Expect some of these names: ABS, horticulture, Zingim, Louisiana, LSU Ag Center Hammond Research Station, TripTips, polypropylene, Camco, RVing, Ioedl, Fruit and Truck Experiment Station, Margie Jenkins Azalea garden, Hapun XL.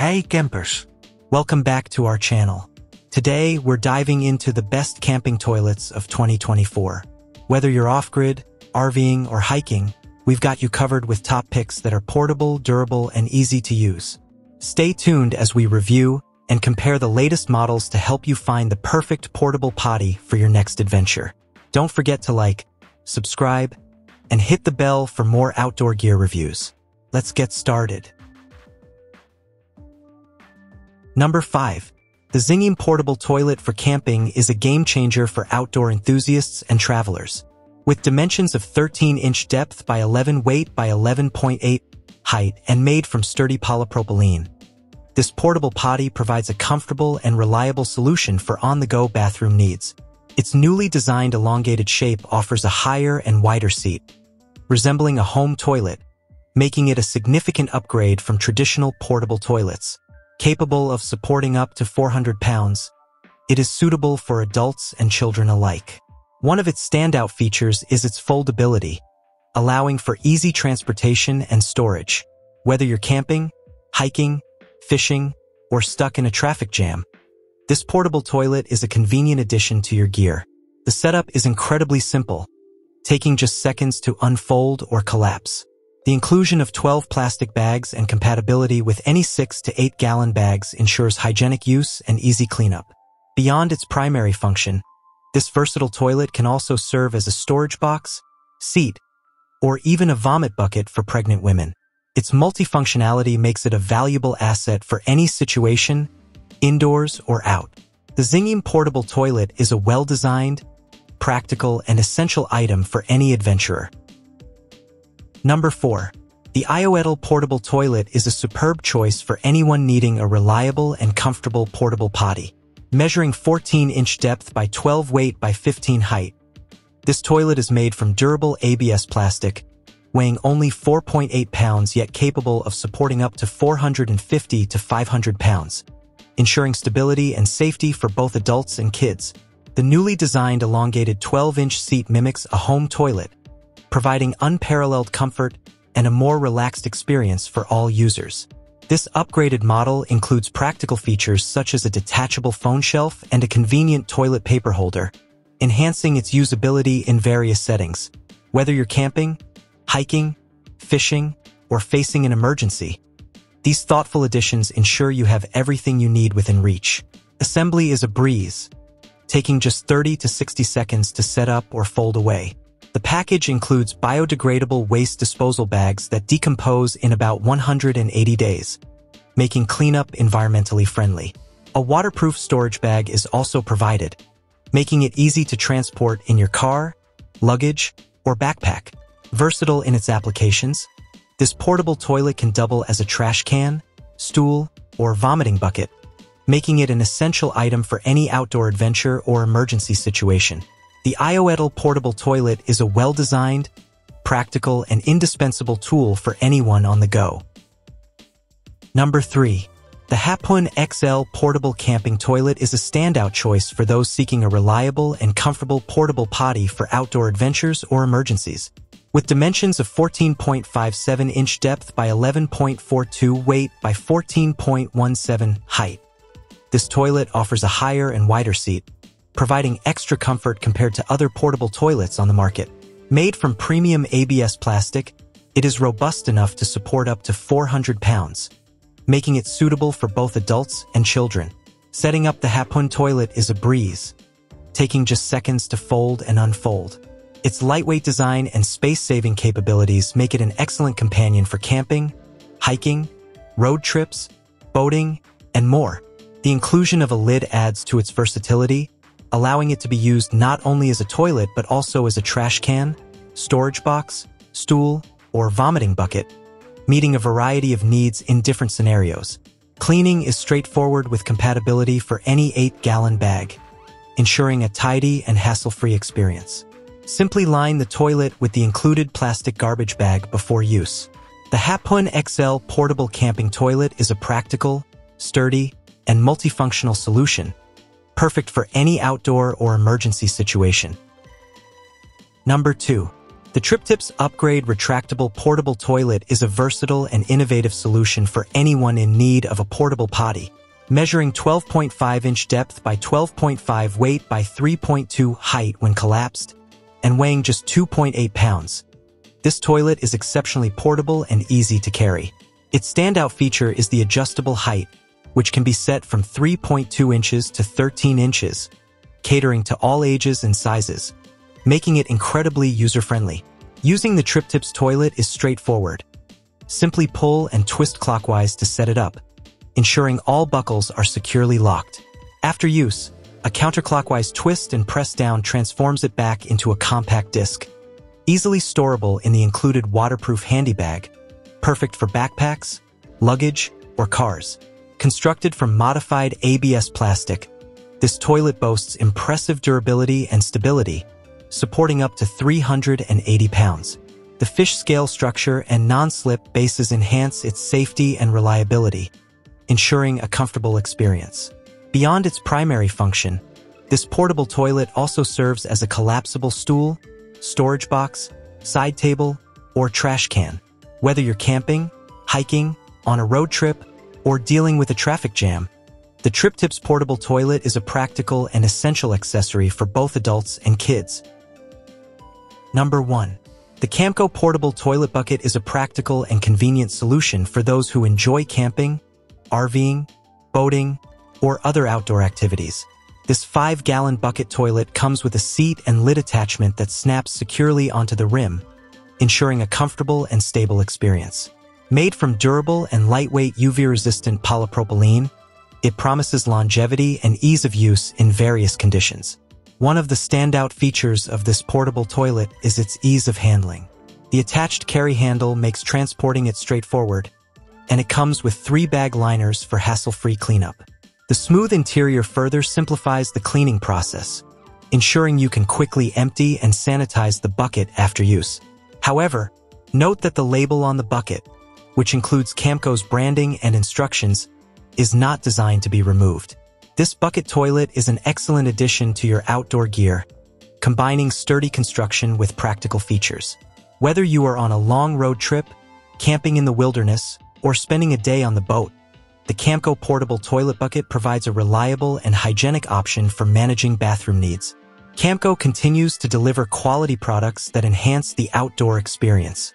Hey campers! Welcome back to our channel. Today we're diving into the best camping toilets of 2024. Whether you're off-grid, RVing, or hiking, we've got you covered with top picks that are portable, durable, and easy to use. Stay tuned as we review and compare the latest models to help you find the perfect portable potty for your next adventure. Don't forget to like, subscribe, and hit the bell for more outdoor gear reviews. Let's get started. Number 5. The Zingim portable toilet for camping is a game-changer for outdoor enthusiasts and travelers. With dimensions of 13-inch depth by 11 weight by 11.8 height and made from sturdy polypropylene, this portable potty provides a comfortable and reliable solution for on-the-go bathroom needs. Its newly designed elongated shape offers a higher and wider seat, resembling a home toilet, making it a significant upgrade from traditional portable toilets. Capable of supporting up to 400 pounds, it is suitable for adults and children alike. One of its standout features is its foldability, allowing for easy transportation and storage. Whether you're camping, hiking, fishing, or stuck in a traffic jam, this portable toilet is a convenient addition to your gear. The setup is incredibly simple, taking just seconds to unfold or collapse. The inclusion of 12 plastic bags and compatibility with any 6 to 8-gallon bags ensures hygienic use and easy cleanup. Beyond its primary function, this versatile toilet can also serve as a storage box, seat, or even a vomit bucket for pregnant women. Its multifunctionality makes it a valuable asset for any situation, indoors or out. The Zingim portable toilet is a well-designed, practical, and essential item for any adventurer. Number 4. The Ioedl portable toilet is a superb choice for anyone needing a reliable and comfortable portable potty. Measuring 14-inch depth by 12 weight by 15 height, this toilet is made from durable ABS plastic, weighing only 4.8 pounds yet capable of supporting up to 450 to 500 pounds, ensuring stability and safety for both adults and kids. The newly designed elongated 12-inch seat mimics a home toilet, providing unparalleled comfort and a more relaxed experience for all users. This upgraded model includes practical features such as a detachable phone shelf and a convenient toilet paper holder, enhancing its usability in various settings. Whether you're camping, hiking, fishing, or facing an emergency, these thoughtful additions ensure you have everything you need within reach. Assembly is a breeze, taking just 30 to 60 seconds to set up or fold away. The package includes biodegradable waste disposal bags that decompose in about 180 days, making cleanup environmentally friendly. A waterproof storage bag is also provided, making it easy to transport in your car, luggage, or backpack. Versatile in its applications, this portable toilet can double as a trash can, stool, or vomiting bucket, making it an essential item for any outdoor adventure or emergency situation. The Ioedl portable toilet is a well-designed, practical, and indispensable tool for anyone on the go. Number 3. The Hapun XL portable camping toilet is a standout choice for those seeking a reliable and comfortable portable potty for outdoor adventures or emergencies. With dimensions of 14.57-inch depth by 11.42 weight by 14.17 height, this toilet offers a higher and wider seat, providing extra comfort compared to other portable toilets on the market. Made from premium ABS plastic, it is robust enough to support up to 400 pounds, making it suitable for both adults and children. Setting up the Hapun toilet is a breeze, taking just seconds to fold and unfold. Its lightweight design and space-saving capabilities make it an excellent companion for camping, hiking, road trips, boating, and more. The inclusion of a lid adds to its versatility, allowing it to be used not only as a toilet but also as a trash can, storage box, stool, or vomiting bucket, meeting a variety of needs in different scenarios. Cleaning is straightforward with compatibility for any 8-gallon bag, ensuring a tidy and hassle-free experience. Simply line the toilet with the included plastic garbage bag before use. The Hapun XL portable camping toilet is a practical, sturdy, and multifunctional solution, perfect for any outdoor or emergency situation. Number 2. The TripTips Upgrade Retractable Portable Toilet is a versatile and innovative solution for anyone in need of a portable potty. Measuring 12.5-inch depth by 12.5 weight by 3.2 height when collapsed, and weighing just 2.8 pounds. This toilet is exceptionally portable and easy to carry. Its standout feature is the adjustable height, which can be set from 3.2 inches to 13 inches, catering to all ages and sizes, making it incredibly user-friendly. Using the TripTips toilet is straightforward. Simply pull and twist clockwise to set it up, ensuring all buckles are securely locked. After use, a counterclockwise twist and press down transforms it back into a compact disc, easily storable in the included waterproof handy bag, perfect for backpacks, luggage, or cars. Constructed from modified ABS plastic, this toilet boasts impressive durability and stability, supporting up to 380 pounds. The fish scale structure and non-slip bases enhance its safety and reliability, ensuring a comfortable experience. Beyond its primary function, this portable toilet also serves as a collapsible stool, storage box, side table, or trash can. Whether you're camping, hiking, on a road trip, or dealing with a traffic jam, the TripTips portable toilet is a practical and essential accessory for both adults and kids. Number 1. The Camco Portable Toilet Bucket is a practical and convenient solution for those who enjoy camping, RVing, boating, or other outdoor activities. This 5-gallon bucket toilet comes with a seat and lid attachment that snaps securely onto the rim, ensuring a comfortable and stable experience. Made from durable and lightweight UV-resistant polypropylene, it promises longevity and ease of use in various conditions. One of the standout features of this portable toilet is its ease of handling. The attached carry handle makes transporting it straightforward, and it comes with 3 bag liners for hassle-free cleanup. The smooth interior further simplifies the cleaning process, ensuring you can quickly empty and sanitize the bucket after use. However, note that the label on the bucket, which includes Camco's branding and instructions, is not designed to be removed. This bucket toilet is an excellent addition to your outdoor gear, combining sturdy construction with practical features. Whether you are on a long road trip, camping in the wilderness, or spending a day on the boat, the Camco portable toilet bucket provides a reliable and hygienic option for managing bathroom needs. Camco continues to deliver quality products that enhance the outdoor experience.